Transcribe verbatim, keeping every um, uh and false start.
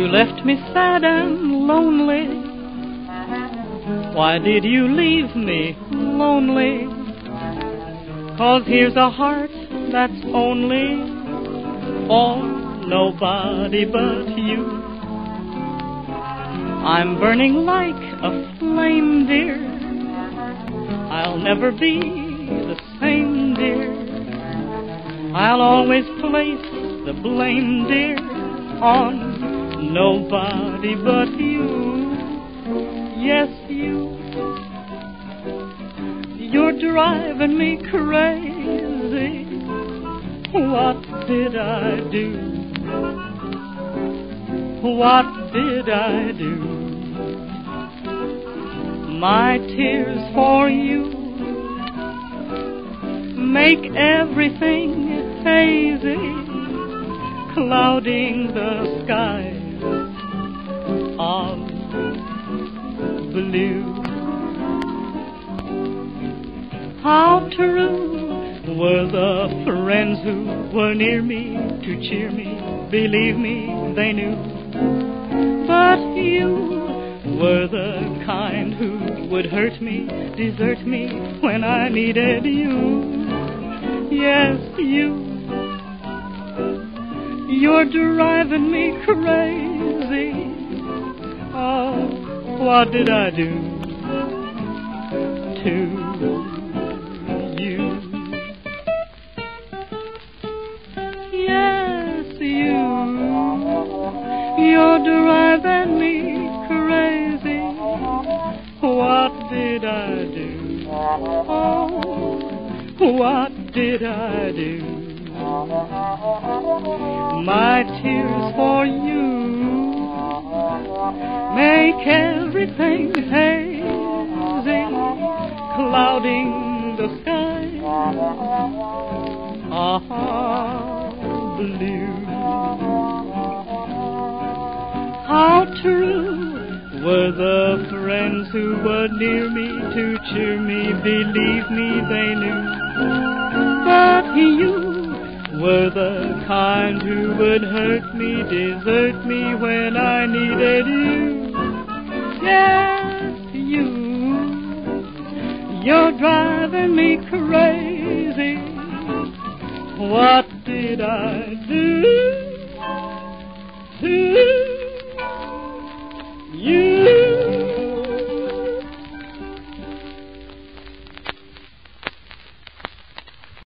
you left me sad and lonely? Why did you leave me lonely? 'Cause here's a heart that's only for nobody but you. I'm burning like a flame, dear. I'll never be the same, dear. I'll always place the blame, dear, on nobody but you. Yes, you. You're driving me crazy. What did I do? What did I do? My tears for you make everything hazy, clouding the skies of blue. How true were the friends who were near me to cheer me, believe me, they knew. But you were the kind who would hurt me, desert me when I needed you. Yes, you. You're driving me crazy. Oh, what did I do to you? Yes, you. You're driving me crazy. What did I do? Oh, what did I do? My tears for you make everything hazy, clouding the sky, ah, blue. How true were the friends who were near me to cheer me, believe me, they knew. But you were the kind who would hurt me, desert me when I needed you. Yes, you. You're driving me crazy. What did I do?